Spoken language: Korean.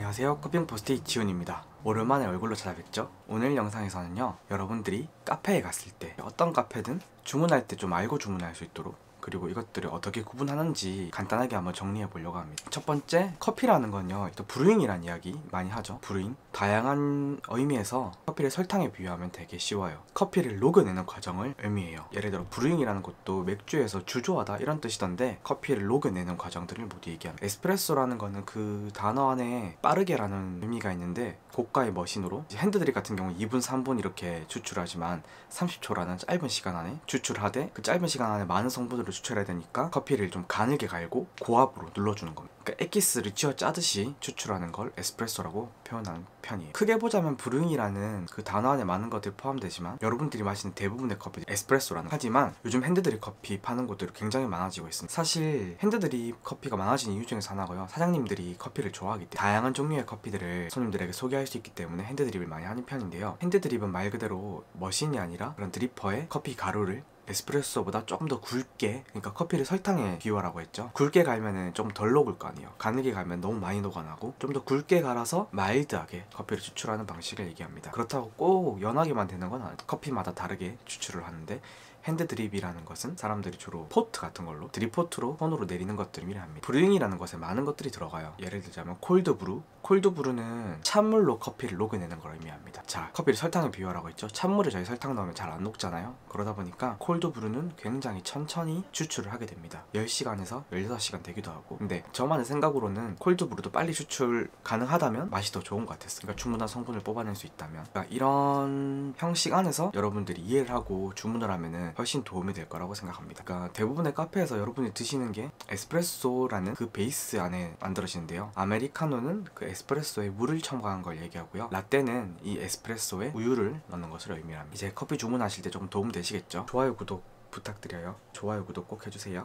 안녕하세요, 커핑포스트 이치훈입니다. 오랜만에 얼굴로 찾아뵙죠? 오늘 영상에서는요, 여러분들이 카페에 갔을 때 어떤 카페든 주문할 때 좀 알고 주문할 수 있도록, 그리고 이것들을 어떻게 구분하는지 간단하게 한번 정리해 보려고 합니다. 첫 번째, 커피라는 건요, 또 브루잉이란 이야기 많이 하죠. 브루잉, 다양한 의미에서 커피를 설탕에 비유하면 되게 쉬워요. 커피를 녹여내는 과정을 의미해요. 예를 들어 브루잉이라는 것도 맥주에서 주조하다 이런 뜻이던데, 커피를 녹여내는 과정들을 모두 얘기합니다. 에스프레소라는 거는 그 단어 안에 빠르게라는 의미가 있는데, 고가의 머신으로 핸드드립 같은 경우 2분 3분 이렇게 추출하지만 30초라는 짧은 시간 안에 추출하되, 그 짧은 시간 안에 많은 성분들을 추출해야 되니까 커피를 좀 가늘게 갈고 고압으로 눌러주는 겁니다. 그러니까 액기스를 쥐어 짜듯이 추출하는 걸 에스프레소라고 표현하는 편이에요. 크게 보자면 브루잉이라는 그 단어 안에 많은 것들이 포함되지만, 여러분들이 마시는 대부분의 커피 에스프레소라는. 하지만 요즘 핸드드립 커피 파는 곳들이 굉장히 많아지고 있습니다. 사실 핸드드립 커피가 많아진 이유 중에서 하나고요, 사장님들이 커피를 좋아하기 때문에 다양한 종류의 커피들을 손님들에게 소개할 수 있기 때문에 핸드드립을 많이 하는 편인데요. 핸드드립은 말 그대로 머신이 아니라 그런 드리퍼에 커피 가루를 에스프레소보다 조금 더 굵게, 그러니까 커피를 설탕에 비유하라고 했죠. 굵게 갈면은 좀 덜 녹을 거 아니에요. 가늘게 갈면 너무 많이 녹아나고, 좀 더 굵게 갈아서 마일드하게 커피를 추출하는 방식을 얘기합니다. 그렇다고 꼭 연하게만 되는 건 아니에요. 커피마다 다르게 추출을 하는데, 핸드드립이라는 것은 사람들이 주로 포트 같은 걸로, 드립포트로 손으로 내리는 것들을 의미합니다. 브루잉이라는 것에 많은 것들이 들어가요. 예를 들자면 콜드브루. 콜드브루는 찬물로 커피를 녹여내는 걸 의미합니다. 자, 커피를 설탕에 비유하라고 했죠. 찬물에 저희 설탕 넣으면 잘 안 녹잖아요. 그러다 보니까 콜드브루는 굉장히 천천히 추출을 하게 됩니다. 10시간에서 16시간 되기도 하고. 근데 저만의 생각으로는 콜드브루도 빨리 추출 가능하다면 맛이 더 좋은 것 같았어요. 그러니까 주문한 성분을 뽑아낼 수 있다면, 그러니까 이런 형식 안에서 여러분들이 이해를 하고 주문을 하면은 훨씬 도움이 될 거라고 생각합니다. 그러니까 대부분의 카페에서 여러분이 드시는 게 에스프레소라는 그 베이스 안에 만들어지는데요, 아메리카노는 그 에스프레소에 물을 첨가한 걸 얘기하고요, 라떼는 이 에스프레소에 우유를 넣는 것을 의미합니다. 이제 커피 주문하실 때 조금 도움 되시겠죠? 좋아요, 구독 부탁드려요. 좋아요, 구독 꼭 해주세요.